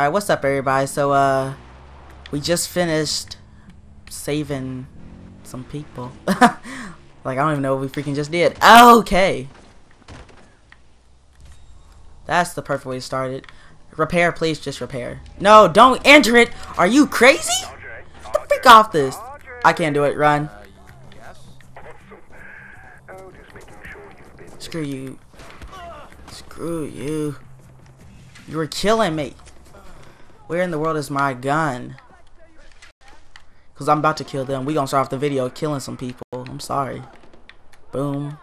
Alright, what's up everybody? So we just finished saving some people. Like, I don't even know what we freaking just did. Okay. That's the perfect way to start it. Repair, please, just repair. No, don't enter it! Are you crazy? Get the freak off this. I can't do it, run. Screw you. Screw you. You were killing me. Where in the world is my gun? Because I'm about to kill them. We're going to start off the video killing some people. I'm sorry. Boom.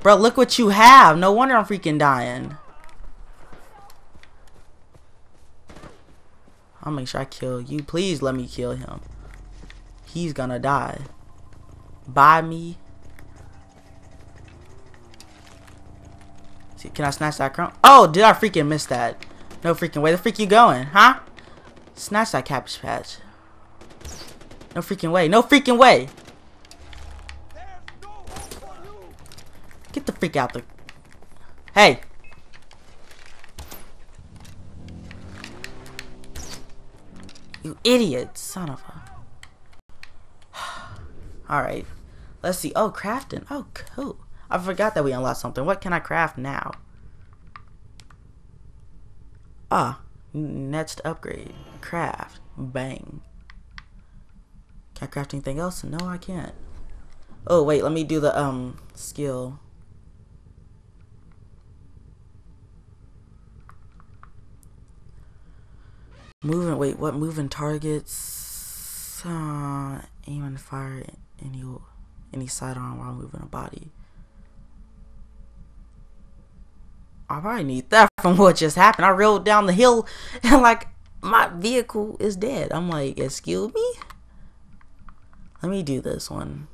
Bro, look what you have. No wonder I'm freaking dying. I'll make sure I kill you. Please let me kill him. He's going to die. Buy me. Can I snatch that crumb? Oh, did I freaking miss that? No freaking way. The freak you going, huh? Snatch that cabbage patch. No freaking way. No freaking way. Get the freak out the... Hey. You idiot. Son of a... Alright. Let's see. Oh, crafting. Oh, cool. I forgot that we unlocked something. What can I craft now? Ah. Next upgrade. Craft. Bang. Can I craft anything else? No, I can't. Oh, wait. Let me do the, skill. Moving. Wait, what? Moving targets. Aim and fire any sidearm while moving a body. I probably need that from what just happened. I rolled down the hill and, like, my vehicle is dead. I'm like, excuse me? Let me do this one.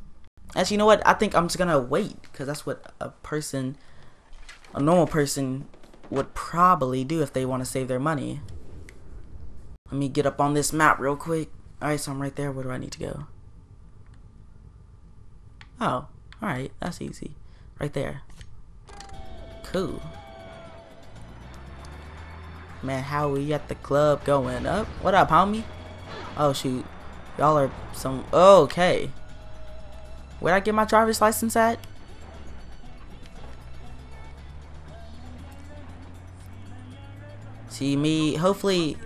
Actually, you know what? I think I'm just gonna wait, because that's what a normal person would probably do if they want to save their money. Let me get up on this map real quick. Alright, so I'm right there. Where do I need to go? Oh, alright. That's easy. Right there. Cool. Man, how we at the club going up? What up, homie? Oh, shoot. Y'all are some... Okay. Where'd I get my driver's license at? See me. Hopefully...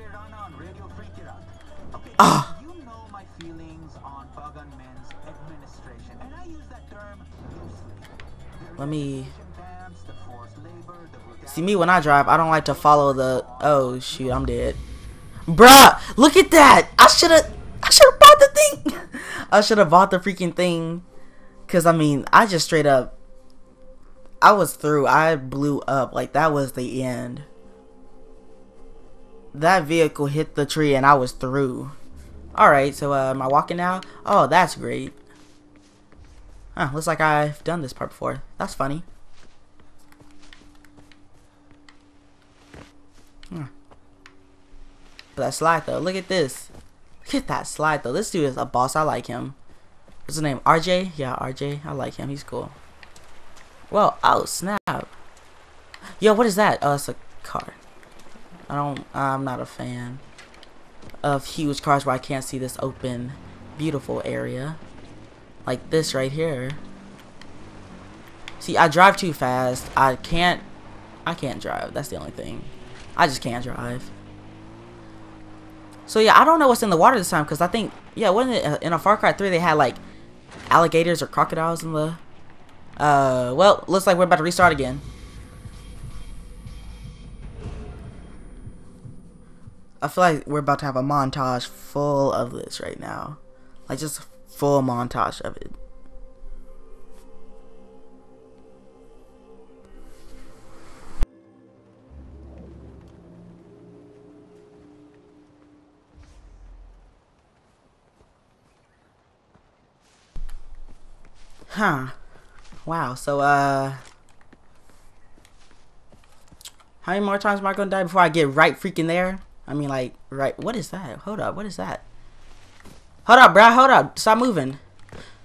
Ah! You know my feelings on Pagan Min's administration, and I use that term loosely. Let me... See me when I drive, I don't like to follow the... Oh, shoot, I'm dead. Bruh, look at that! I should've bought the thing! I should've bought the freaking thing. Because, I mean, I just straight up... I was through. I blew up. Like, that was the end. That vehicle hit the tree and I was through. Alright, so, am I walking now? Oh, that's great. Huh, looks like I've done this part before. That's funny. But that slide though, look at this. Look at that slide though. This dude is a boss. I like him. What's his name? RJ? Yeah, RJ. I like him. He's cool. Well, oh snap. Yo, what is that? Oh, it's a car. I'm not a fan of huge cars where I can't see this open, beautiful area. Like this right here. See, I drive too fast. I can't drive. That's the only thing. I just can't drive. So yeah, I don't know what's in the water this time, because I think, yeah, wasn't it in a Far Cry 3 they had like alligators or crocodiles in the... well, looks like we're about to restart again. I feel like we're about to have a montage full of this right now. Like, just a full montage of it. Huh. Wow. So, how many more times am I gonna die before I get right freaking there? I mean, like, right. What is that? Hold up. What is that? Hold up, bruh. Hold up. Stop moving.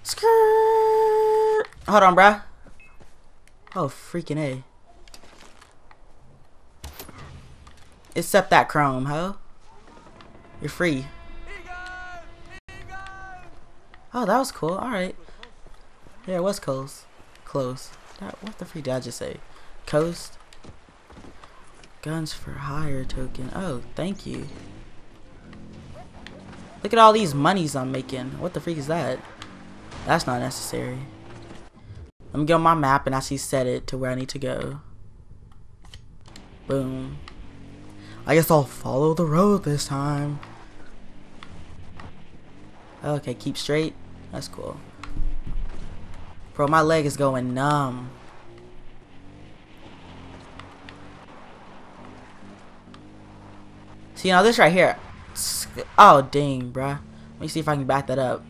Skirt. Hold on, bruh. Oh, freaking A. Accept that chrome, huh? You're free. Oh, that was cool. Alright. Yeah, it was close. Close. That, what the freak did I just say? Coast. Guns for hire token. Oh, thank you. Look at all these monies I'm making. What the freak is that? That's not necessary. Let me get on my map and actually set it to where I need to go. Boom. I guess I'll follow the road this time. Okay, keep straight. That's cool. Bro, my leg is going numb. See, now this right here. Oh, dang, bruh. Let me see if I can back that up.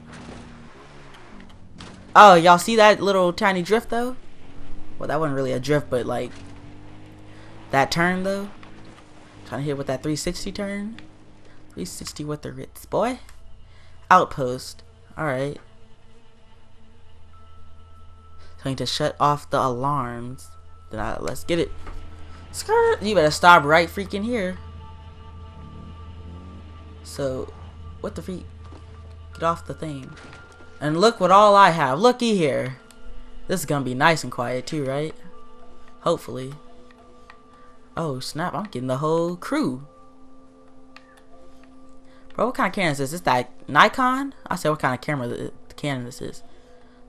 Oh, y'all see that little tiny drift, though? Well, that wasn't really a drift, but, like, that turn, though. Trying to hit with that 360 turn. 360 with the Ritz, boy. Outpost. Alright. So I need to shut off the alarms. Then let's get it. Skirt! You better stop right freaking here. So, what the freak? Get off the thing. And look what all I have. Looky here. This is gonna be nice and quiet too, right? Hopefully. Oh snap, I'm getting the whole crew. Bro, what kind of camera is this? Is that Nikon? I said what kind of camera the Canon this is.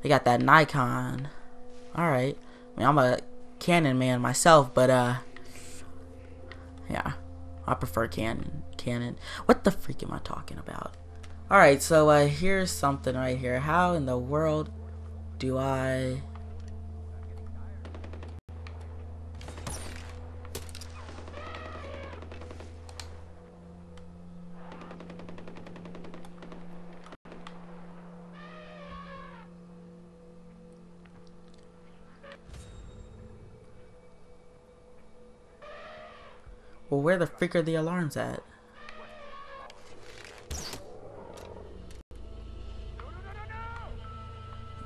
They got that Nikon. Alright. I mean, I'm a Canon man myself, but yeah. I prefer Canon. What the freak am I talking about? Alright, so here's something right here. How in the world do I... Well, where the freak are the alarms at?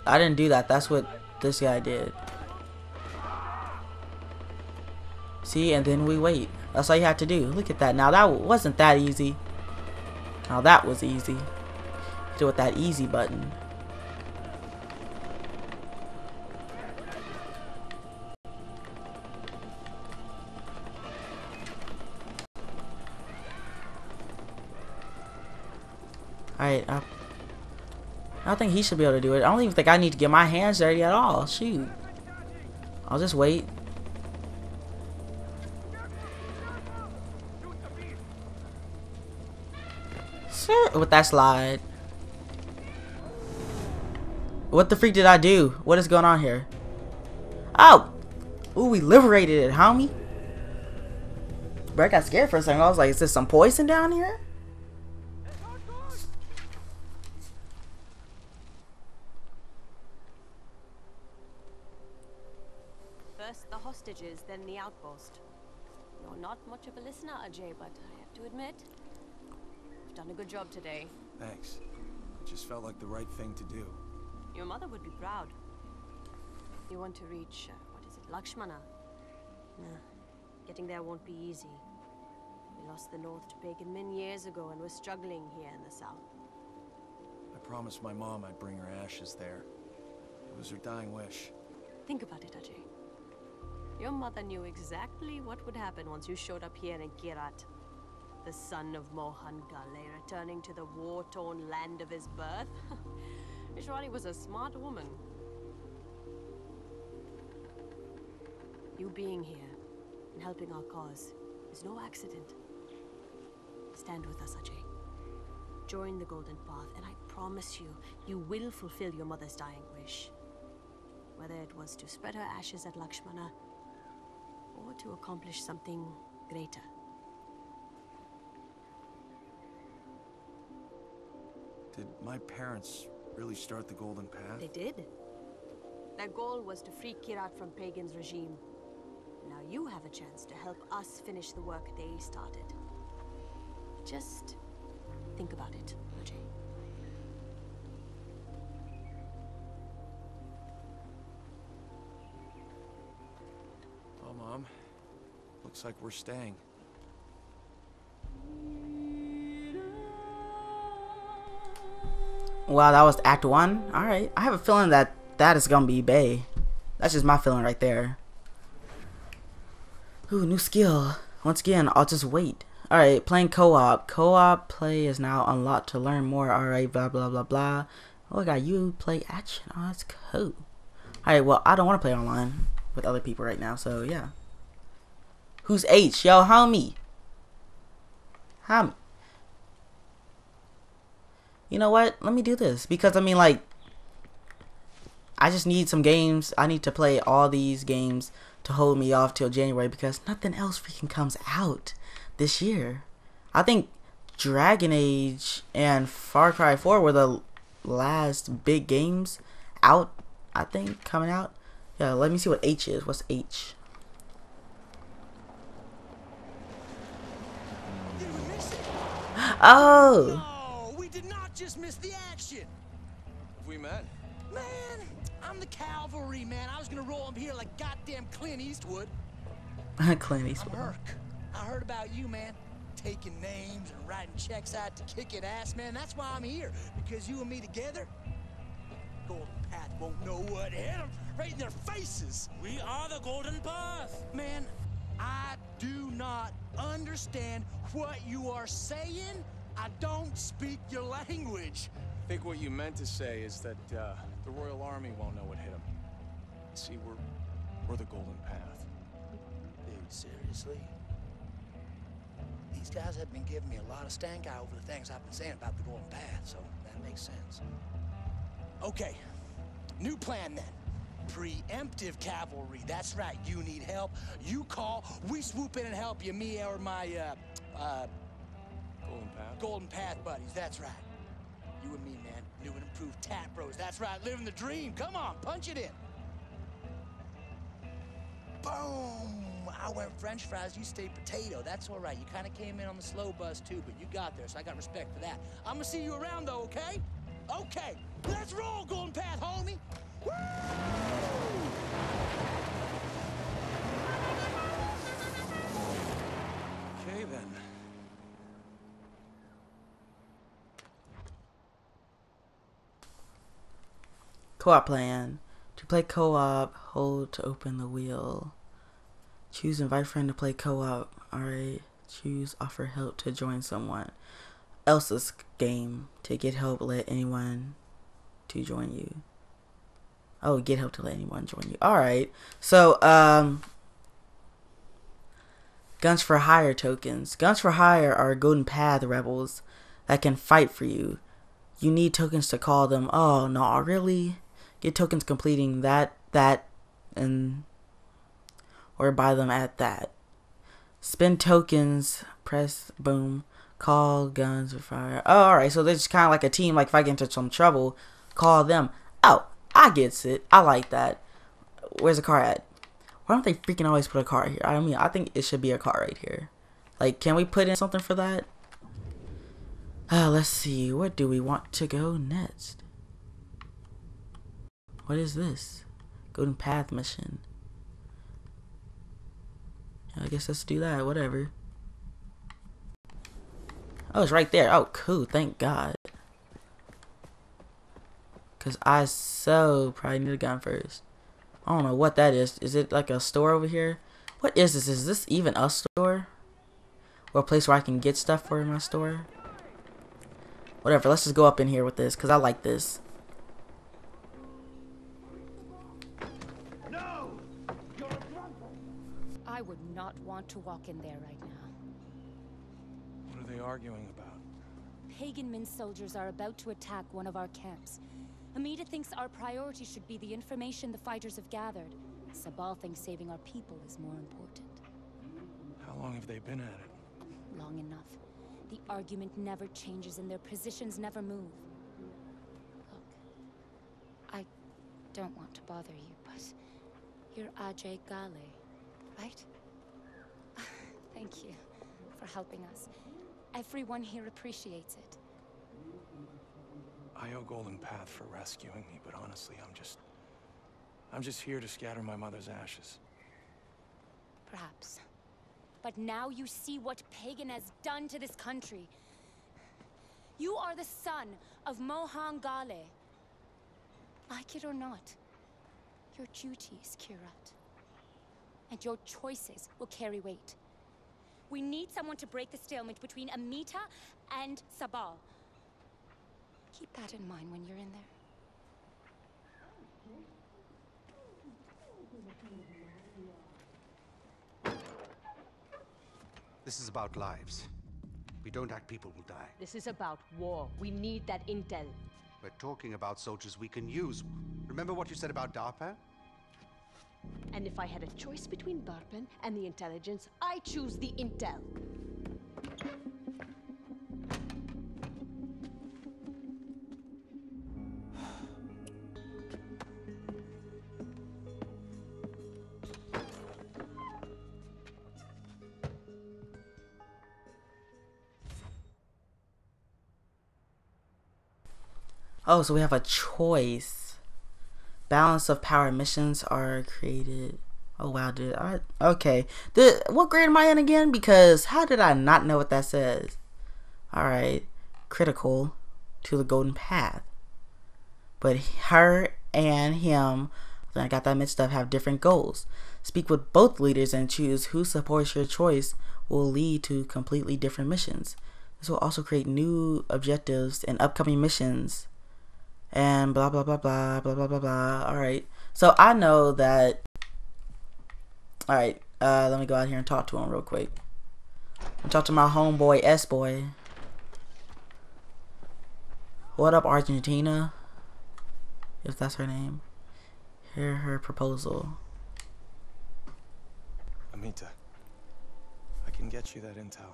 I didn't do that. That's what this guy did. See, and then we wait. That's all you have to do. Look at that. Now that wasn't that easy. Now that was easy. Do it with that easy button. Alright, I don't think he should be able to do it. I don't even think I need to get my hands dirty at all. Shoot. I'll just wait. Sure. With that slide. What the freak did I do? What is going on here? Oh! Ooh, we liberated it, homie. Bro, I got scared for a second. I was like, is this some poison down here? Then the outpost. You're not much of a listener, Ajay, but I have to admit, you've done a good job today. Thanks. It just felt like the right thing to do. Your mother would be proud. You want to reach, what is it, Lakshmana? Nah, getting there won't be easy. We lost the north to Pagan Min years ago, and we're struggling here in the south. I promised my mom I'd bring her ashes there. It was her dying wish. Think about it, Ajay. Your mother knew exactly what would happen once you showed up here in Kirat. The son of Mohan Ghale returning to the war-torn land of his birth. Ishwari was a smart woman. You being here and helping our cause is no accident. Stand with us, Ajay. Join the Golden Path, and I promise you, you will fulfill your mother's dying wish. Whether it was to spread her ashes at Lakshmana, or to accomplish something greater. Did my parents really start the Golden Path? They did. Their goal was to free Kirat from Pagan's regime. Now you have a chance to help us finish the work they started. Just think about it, Ajay. Mom, looks like we're staying. Wow, that was Act 1? Alright, I have a feeling that that is gonna be Bay. That's just my feeling right there. Ooh, new skill. Once again, I'll just wait. Alright, playing co-op. Co-op play is now unlocked to learn more. Alright, blah, blah, blah, blah. Oh, I got you play action. Oh, that's cool. Alright, well, I don't want to play online with other people right now, so yeah. Who's H? Yo, homie. Homie. You know what? Let me do this. Because, I mean, like, I just need some games. I need to play all these games to hold me off till January because nothing else freaking comes out this year. I think Dragon Age and Far Cry 4 were the last big games out, I think, coming out. Yeah, let me see what H is. What's H? Oh! No, we did not just miss the action. Have we met? Man, I'm the cavalry, man. I was gonna roll up here like goddamn Clint Eastwood. Clint Eastwood. I heard about you, man. Taking names and writing checks out to kick it ass, man. That's why I'm here, because you and me together, Golden Path won't know what hit them right in their faces. We are the Golden Path, man. I do not understand what you are saying. I don't speak your language. I think what you meant to say is that the Royal Army won't know what hit them. See, we're the Golden Path. Dude, seriously? These guys have been giving me a lot of stank eye over the things I've been saying about the Golden Path, so that makes sense. Okay, new plan then. Preemptive cavalry, that's right. You need help, you call, we swoop in and help you. Me or my Golden Path buddies, that's right. You and me, man. New and improved tap bros, that's right. Living the dream, come on, punch it in. Boom. I went French fries, you stayed potato. That's all right. You kind of came in on the slow bus too, but you got there, so I got respect for that. I'm gonna see you around though, okay? Okay, let's roll, Golden Path, homie. Woo! Okay then. Co-op plan. To play co-op, hold to open the wheel. Choose invite friend to play co-op. Alright. Choose offer help to join someone else's game. To get help, let anyone to join you. Oh, get help to let anyone join you. Alright. So, Guns for Hire tokens. Guns for Hire are Golden Path rebels that can fight for you. You need tokens to call them. Oh, no, really? Get tokens completing that, and... or buy them at that. Spend tokens, press boom, call Guns with Fire. Oh, alright, so they're just kind of like a team. Like if I get into some trouble, call them. Oh, I gets it. I like that. Where's the car at? Why don't they freaking always put a car here? I mean, I think it should be a car right here. Like, can we put in something for that? Let's see. What do we want to go next? What is this? Golden Path mission. I guess let's do that, whatever. Oh, it's right there. Oh, cool. Thank God. Because I so probably need a gun first. I don't know what that is. Is it like a store over here? What is this? Is this even a store? Or a place where I can get stuff for my store? Whatever. Let's just go up in here with this because I like this. Want to walk in there right now. What are they arguing about? Pagan Min soldiers are about to attack one of our camps. Amita thinks our priority should be the information the fighters have gathered. Sabal thinks saving our people is more important. How long have they been at it? Long enough. The argument never changes and their positions never move. Look, I don't want to bother you, but you're Ajay Ghale, right? Thank you for helping us. Everyone here appreciates it. I owe Golden Path for rescuing me, but honestly, I'm just here to scatter my mother's ashes. Perhaps. But now you see what Pagan has done to this country. You are the son of Mohan Ghale. Like it or not, your duty is Kirat. And your choices will carry weight. We need someone to break the stalemate between Amita and Sabal. Keep that in mind when you're in there. This is about lives. We don't act, people will die. This is about war. We need that intel. We're talking about soldiers we can use. Remember what you said about DARPA? And if I had a choice between DARPA and the intelligence, I choose the intel. Oh, so we have a choice. Balance of power missions are created. Oh wow, dude. Okay. What grade am I in again? Because how did I not know what that says? Alright. Critical to the Golden Path. But her and him, I got that mixed up, have different goals. Speak with both leaders and choose who supports your choice will lead to completely different missions. This will also create new objectives and upcoming missions. And blah, blah, blah, blah, blah, blah, blah, blah. All right. So I know that. All right. Let me go out here and talk to him real quick. I'll talk to my homeboy, S-Boy. What up, Argentina? If that's her name. Hear her proposal. Amita, I can get you that intel.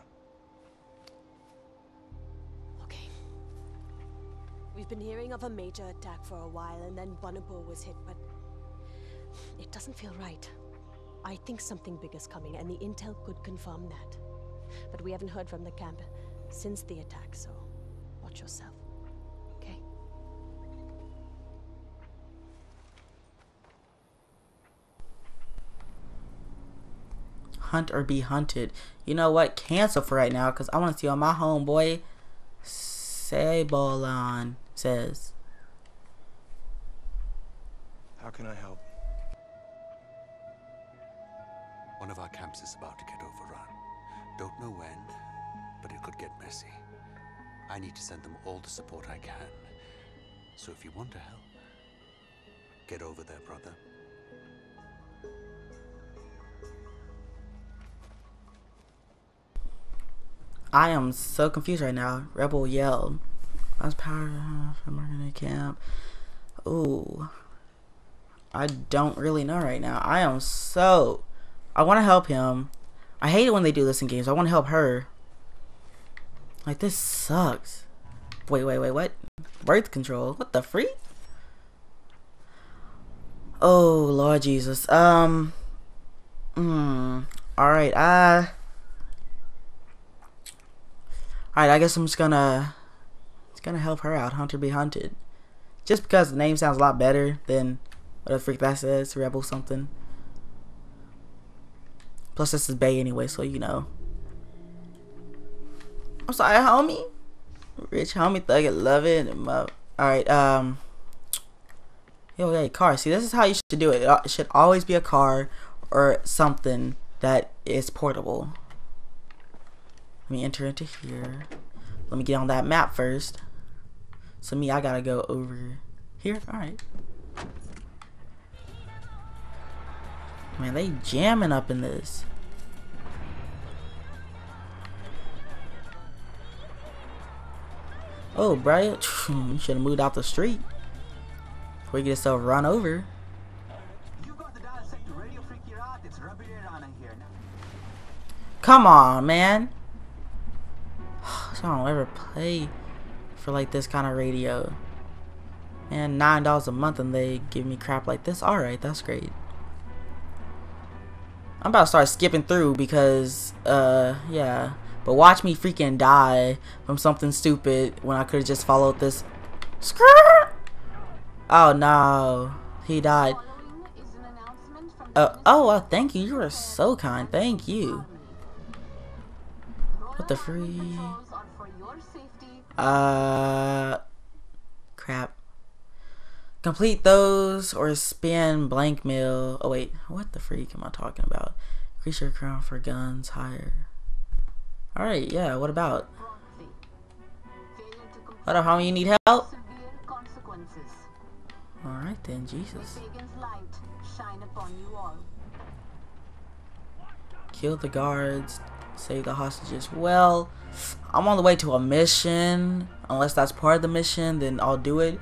We've been hearing of a major attack for a while, and then Bonapur was hit, but it doesn't feel right. I think something big is coming, and the intel could confirm that. But we haven't heard from the camp since the attack, so watch yourself, okay? Hunt or be hunted. You know what? Cancel for right now, because I want to see on my homeboy Sabal says. How can I help? One of our camps is about to get overrun. Don't know when, but it could get messy. I need to send them all the support I can. So if you want to help, get over there, brother. I am so confused right now. Rebel yell. That's power from our camp. Ooh. I don't really know right now. I am so. I want to help him. I hate it when they do this in games. I want to help her. Like, this sucks. Wait, what? Birth control? What the freak? Oh, Lord Jesus. Alright, Alright, I guess I'm just gonna help her out. Hunter be hunted. Just because the name sounds a lot better than what the freak that says, Rebel something. Plus this is Bay anyway, so you know. I'm sorry, homie. Rich homie thug it, love it. Alright, okay, car. See, this is how you should do it. It should always be a car or something that is portable. Let me enter into here. Let me get on that map first. So me, I gotta go over here. All right. Man, they jamming up in this. Oh, Brian, you should have moved out the street. Before you get yourself run over. Come on, man. I don't ever play for like this kind of radio. And $9 a month and they give me crap like this. Alright, that's great. I'm about to start skipping through because yeah. But watch me freaking die from something stupid when I could have just followed this. Oh no. He died. Oh well, thank you. You are so kind. Thank you. What the free For your safety. Crap. Complete those or spin blank mail. Oh wait, what the freak am I talking about? Increase your crown for guns higher. Alright, yeah, what about? What up, homie, you need help? Alright then, Jesus. Kill the guards, save the hostages. Well, I'm on the way to a mission. Unless that's part of the mission, then I'll do it.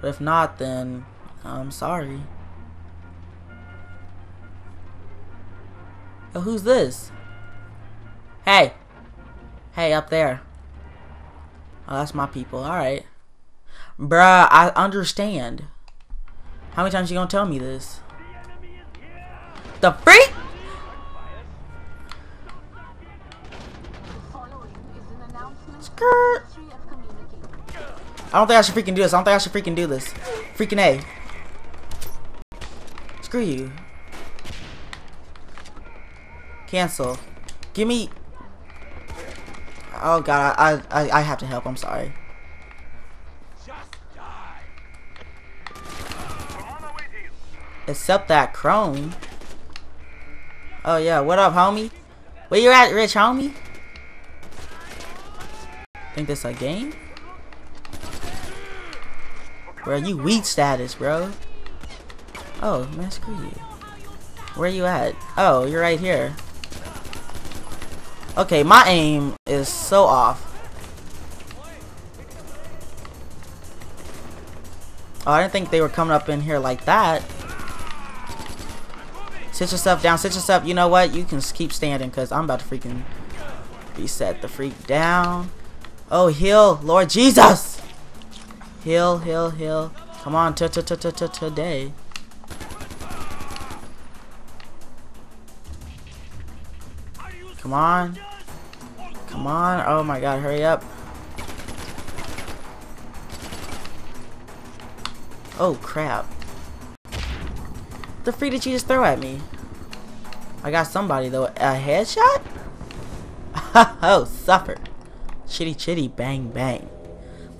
But if not, then I'm sorry. Yo, who's this? Hey! Hey, up there. Oh, that's my people. Alright. Bruh, I understand. How many times you gonna tell me this? The freak? Skirt. I don't think I should freaking do this. Freaking A. Screw you. Cancel. Give me. Oh god, I have to help. I'm sorry. Except that chrome. Oh yeah, what up, homie? Where you at, rich homie? Think this a game? Bro, you weed status, bro. Oh, man, screw you. Where you at? Oh, you're right here. Okay, my aim is so off. Oh, I didn't think they were coming up in here like that. Sit yourself down, sit yourself. You know what? You can keep standing because I'm about to freaking be set the freak down. Oh, heal, Lord Jesus! Heal, heal, heal. Come on, today. Come on. Come on. Oh my god, hurry up. Oh, crap. The freak did you just throw at me? I got somebody, though. A headshot? Oh, suffer. Chitty chitty bang bang.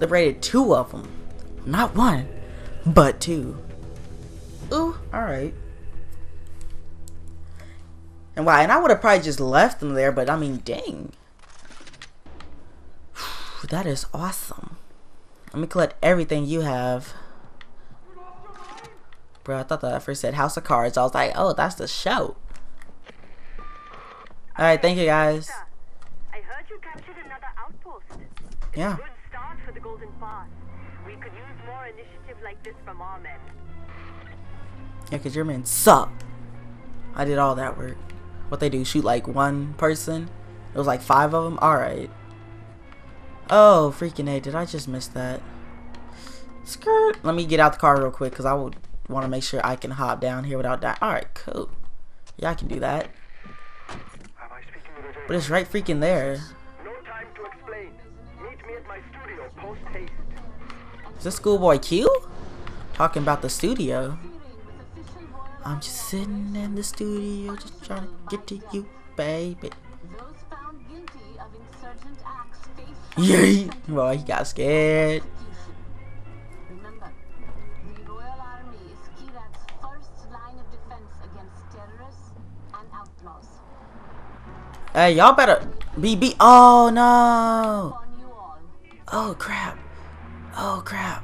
Liberated two of them. Not one, but two. Ooh, alright. And why? And I would have probably just left them there, but I mean, dang. That is awesome. Let me collect everything you have. Bro, I thought that I first said House of Cards. I was like, oh, that's the show. Alright, thank you guys. Yeah. Good start for the Golden Path. We could use more initiative like this from our men. Yeah, cause your men suck. I did all that work. What they do? Shoot like one person? It was like 5 of them. All right. Oh freaking A! Did I just miss that? Skirt. Let me get out the car real quick, cause I would want to make sure I can hop down here without dying. All right, cool. Yeah, I can do that. But it's right freaking there. Is this schoolboy Q? Talking about the studio. I'm just sitting in the studio, just trying to get to you, baby. Yay! Well, he got scared. Remember, the Royal Army is Kirat's first line of defense against terrorists and outlaws. Hey, y'all better be. Oh no! Oh crap! Oh crap!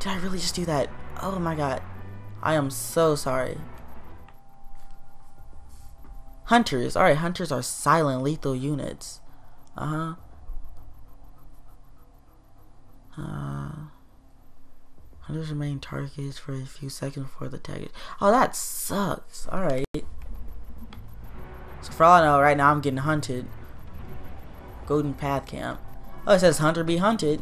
Did I really just do that? Oh my god! I am so sorry. Hunters. Alright, hunters are silent lethal units. Hunters remain targets for a few seconds before the target. Oh, that sucks. Alright. So for all I know, right now I'm getting hunted. Golden Path camp. Oh, it says hunter be hunted.